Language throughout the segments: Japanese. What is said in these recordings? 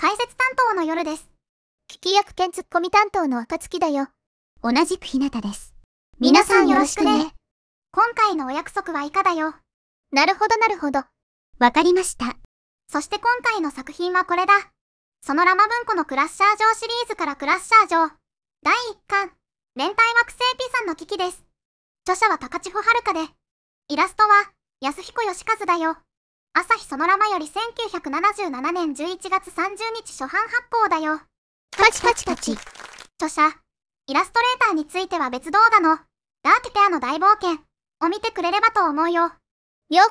解説担当の夜です。聞き役兼ツッコミ担当の暁だよ。同じく日向です。皆さんよろしくね。今回のお約束はいかだよ。なるほどなるほど。わかりました。そして今回の作品はこれだ。そのラマ文庫のクラッシャー城シリーズからクラッシャー城。第1巻。連帯惑星 P さんの危機です。著者は高千穂遥で。イラストは安彦義和だよ。朝日そのラマより1977年11月30日初版発行だよ。パチパチパチ。著者、イラストレーターについては別動画のダークペアの大冒険を見てくれればと思うよ。了解。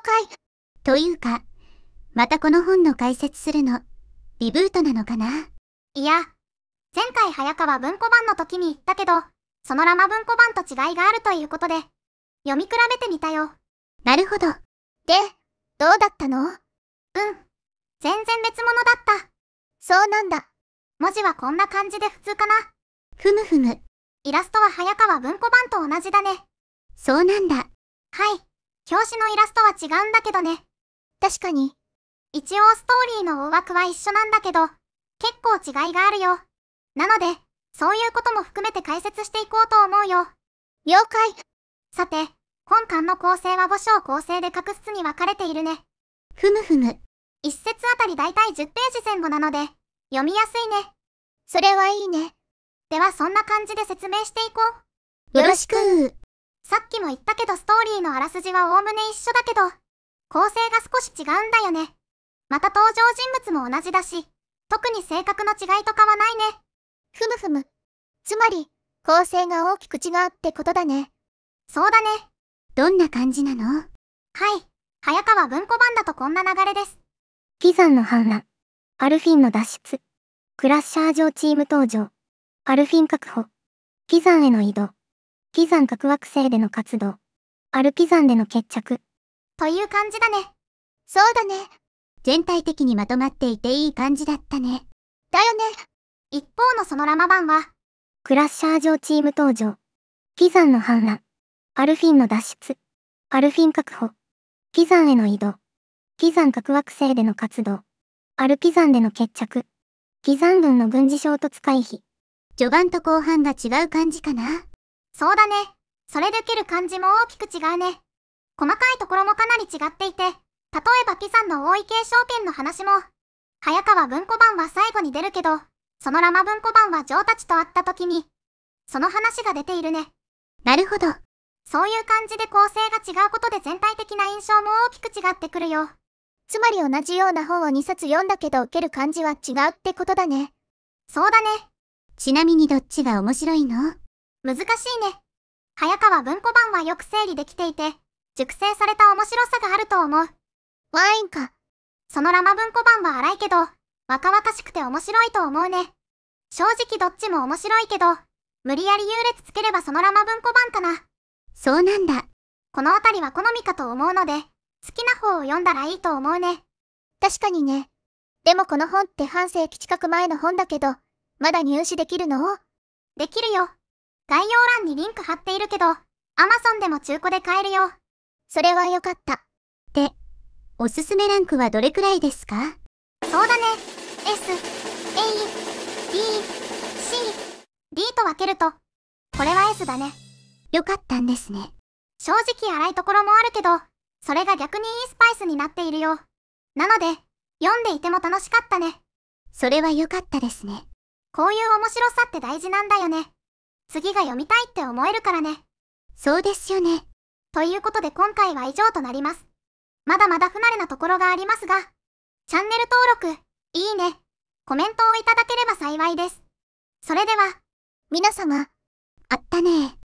というか、またこの本の解説するの、リブートなのかな？いや、前回早川文庫版の時に言ったけど、そのラマ文庫版と違いがあるということで、読み比べてみたよ。なるほど。で、どうだったの？うん。全然別物だった。そうなんだ。文字はこんな感じで普通かな。ふむふむ。イラストは早川文庫版と同じだね。そうなんだ。はい。表紙のイラストは違うんだけどね。確かに。一応ストーリーの大枠は一緒なんだけど、結構違いがあるよ。なので、そういうことも含めて解説していこうと思うよ。了解。さて、本巻の構成は5章構成で各室に分かれているね。ふむふむ。一節あたりだいたい10ページ前後なので、読みやすいね。それはいいね。ではそんな感じで説明していこう。よろしくー。さっきも言ったけどストーリーのあらすじはおおむね一緒だけど、構成が少し違うんだよね。また登場人物も同じだし、特に性格の違いとかはないね。ふむふむ。つまり、構成が大きく違うってことだね。そうだね。どんな感じなの？はい。早川文庫版だとこんな流れです。ピザンの反乱。アルフィンの脱出。クラッシャー城チーム登場。アルフィン確保。ピザンへの移動。ピザン各惑星での活動。アルピザンでの決着。という感じだね。そうだね。全体的にまとまっていていい感じだったね。だよね。一方のそのラマ版は。クラッシャー城チーム登場。ピザンの反乱。アルフィンの脱出。アルフィン確保。ピザンへの移動。ピザン各惑星での活動。アルピザンでの決着。ピザン軍の軍事衝突回避。序盤と後半が違う感じかな。そうだね。それで受ける感じも大きく違うね。細かいところもかなり違っていて、例えばピザンの王位継承権の話も、早川文庫版は最後に出るけど、そのラマ文庫版は女王たちと会った時に、その話が出ているね。なるほど。そういう感じで構成が違うことで全体的な印象も大きく違ってくるよ。つまり同じような本を2冊読んだけど受ける感じは違うってことだね。そうだね。ちなみにどっちが面白いの？難しいね。早川文庫版はよく整理できていて、熟成された面白さがあると思う。ワインか。そのラマ文庫版は荒いけど、若々しくて面白いと思うね。正直どっちも面白いけど、無理やり優劣つければそのラマ文庫版かな。そうなんだ。このあたりは好みかと思うので、好きな方を読んだらいいと思うね。確かにね。でもこの本って半世紀近く前の本だけど、まだ入手できるの？できるよ。概要欄にリンク貼っているけど、Amazon でも中古で買えるよ。それはよかった。で、おすすめランクはどれくらいですか？そうだね。S、A、B、C、D と分けると、これは S だね。よかったんですね。正直荒いところもあるけど、それが逆にいいスパイスになっているよ。なので、読んでいても楽しかったね。それは良かったですね。こういう面白さって大事なんだよね。次が読みたいって思えるからね。そうですよね。ということで今回は以上となります。まだまだ不慣れなところがありますが、チャンネル登録、いいね、コメントをいただければ幸いです。それでは、皆様、あったねー。